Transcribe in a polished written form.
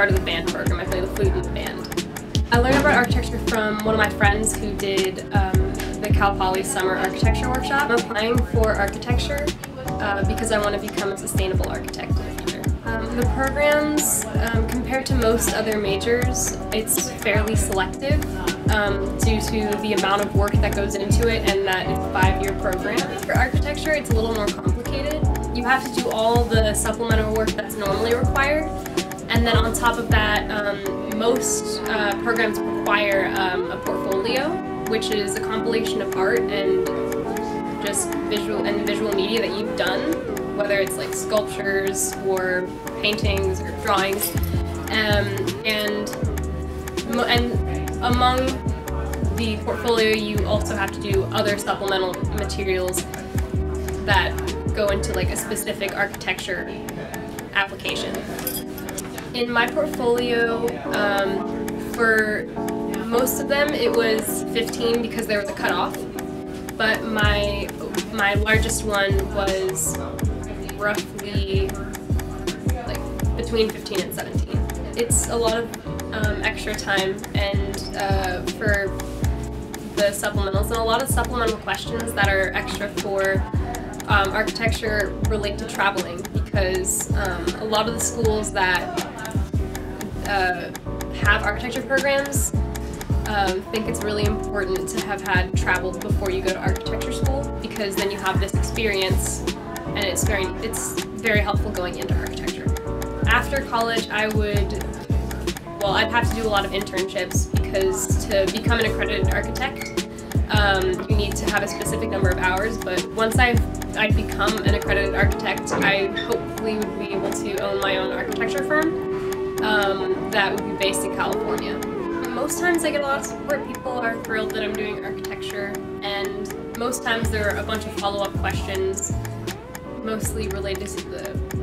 part of the band program. I play the flute in the band. I learned about architecture from one of my friends who did the Cal Poly Summer Architecture Workshop. I'm applying for architecture because I want to become a sustainable architect in the future. The programs, compared to most other majors, it's fairly selective due to the amount of work that goes into it and that it's a 5-year program. For architecture, it's a little more complicated. You have to do all the supplemental work that's normally required, and then on top of that, most programs require a portfolio, which is a compilation of art and just visual media that you've done, whether it's like sculptures or paintings or drawings, and among the portfolio you also have to do other supplemental materials that go into like a specific architecture application. In my portfolio, for most of them it was 15 because there was a cutoff, but my largest one was roughly like between 15 and 17. It's a lot of extra time and for the supplementals, and a lot of supplemental questions that are extra for architecture relate to traveling, because a lot of the schools that have architecture programs think it's really important to have had traveled before you go to architecture school, because then you have this experience and it's very helpful going into architecture. After college I'd have to do a lot of internships, because to become an accredited architect you need to have a specific number of hours, but once I'd become an accredited architect, I hopefully would be able to own my own architecture firm that would be based in California. Most times I get a lot of support. People are thrilled that I'm doing architecture, and most times there are a bunch of follow-up questions, mostly related to the